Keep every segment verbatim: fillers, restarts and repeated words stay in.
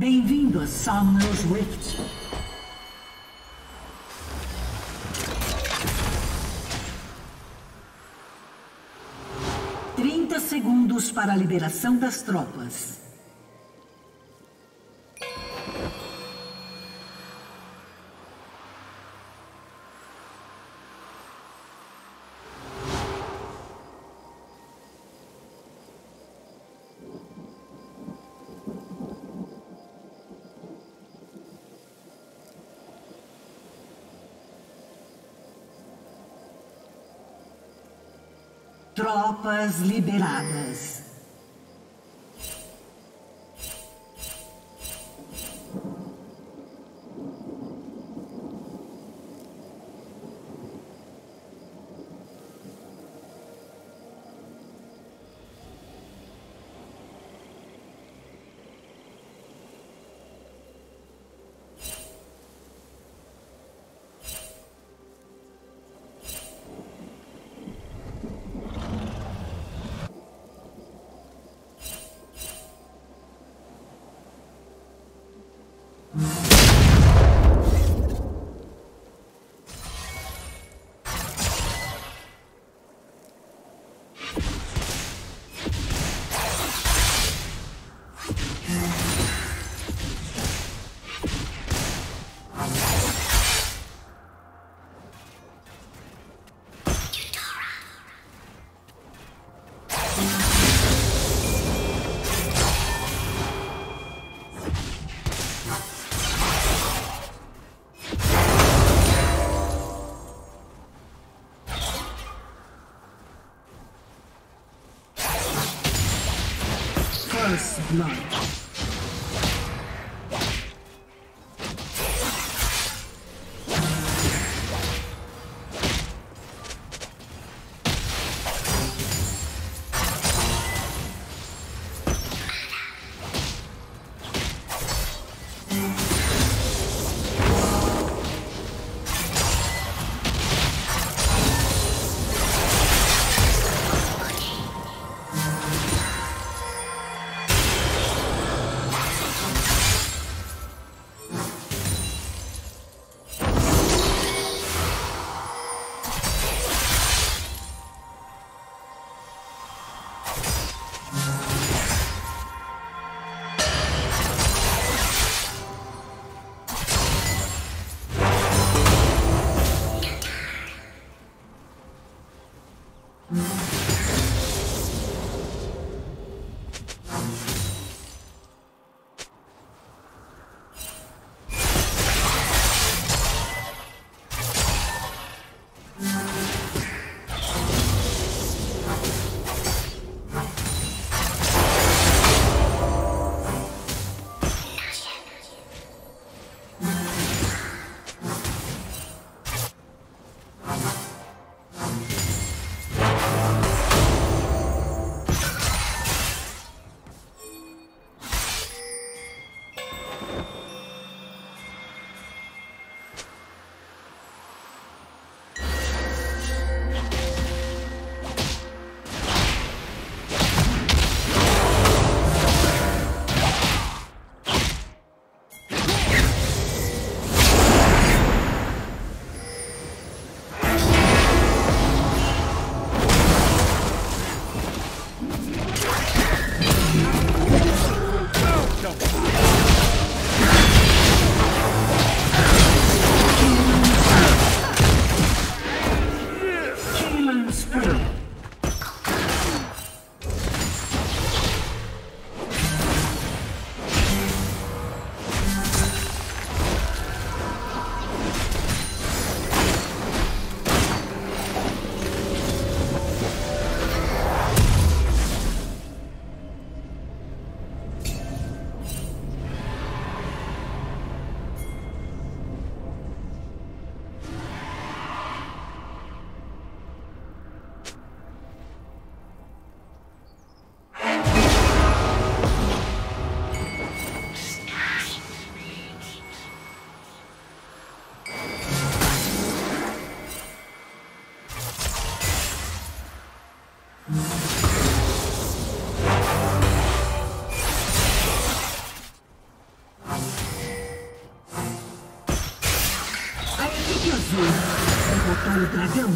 Bem-vindo a Summoner's Rift. Trinta segundos para a liberação das tropas. Tropas liberadas. Blood. Dragão.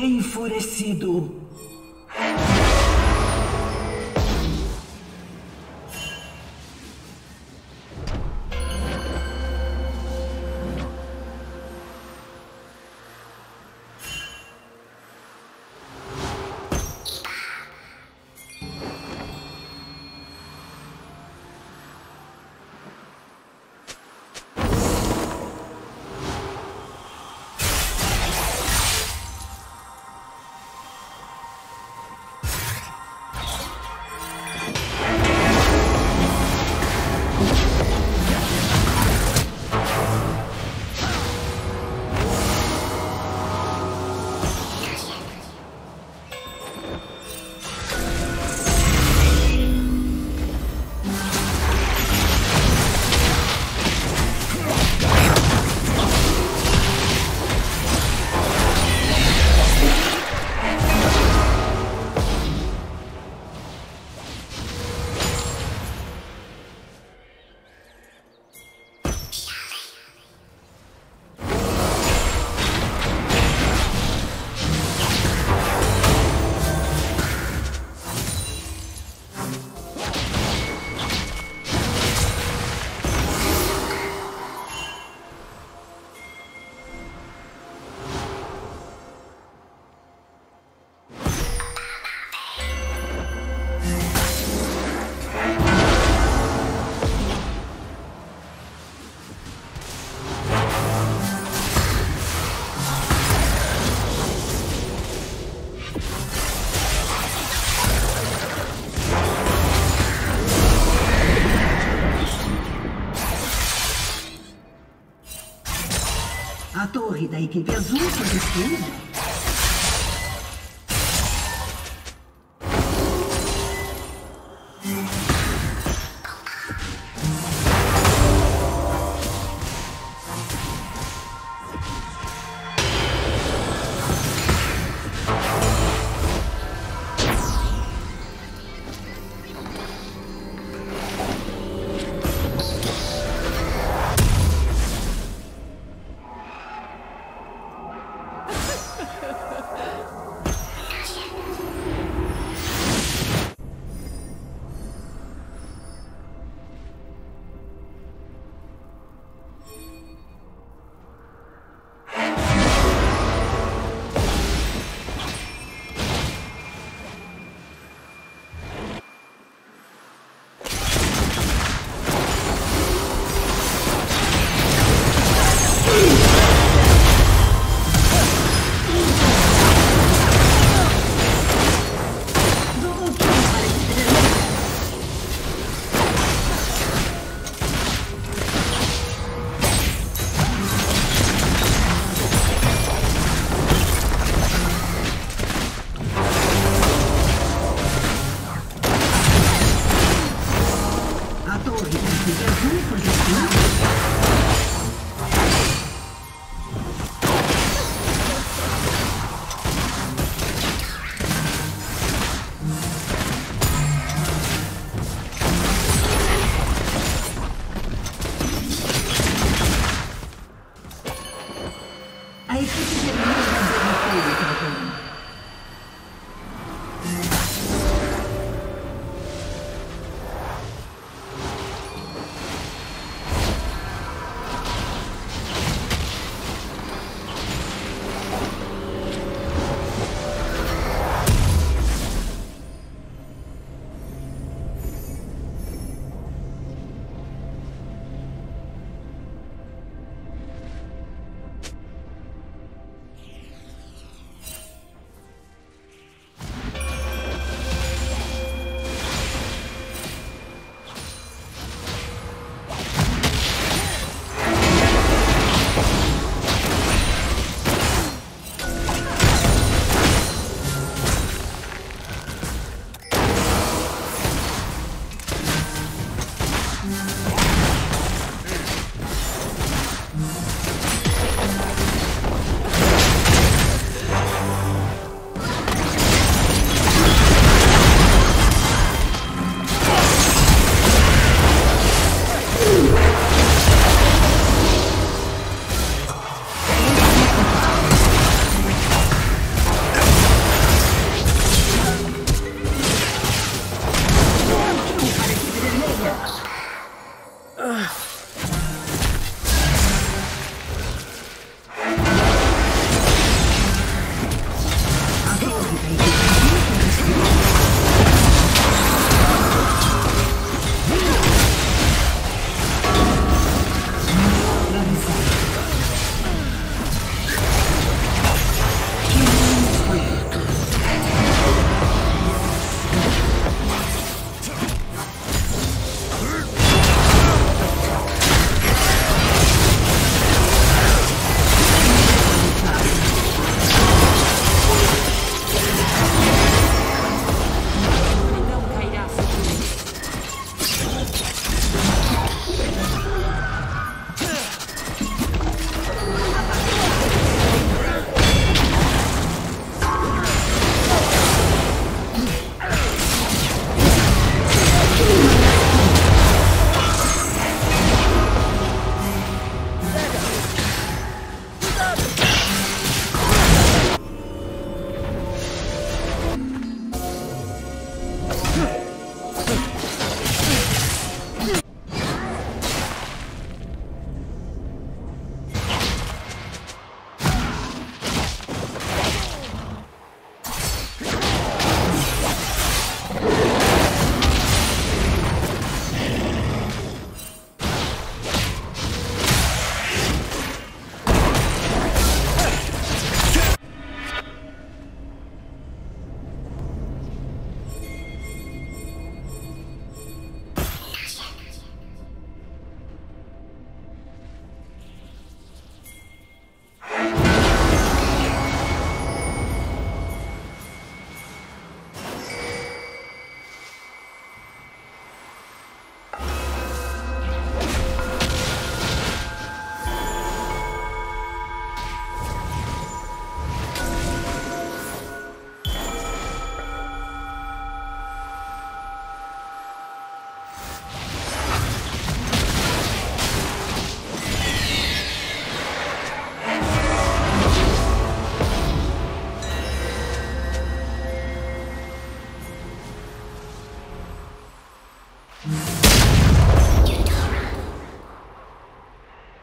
Enfurecido. A torre da equipe azul foi destruída.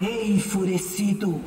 Enfurecido.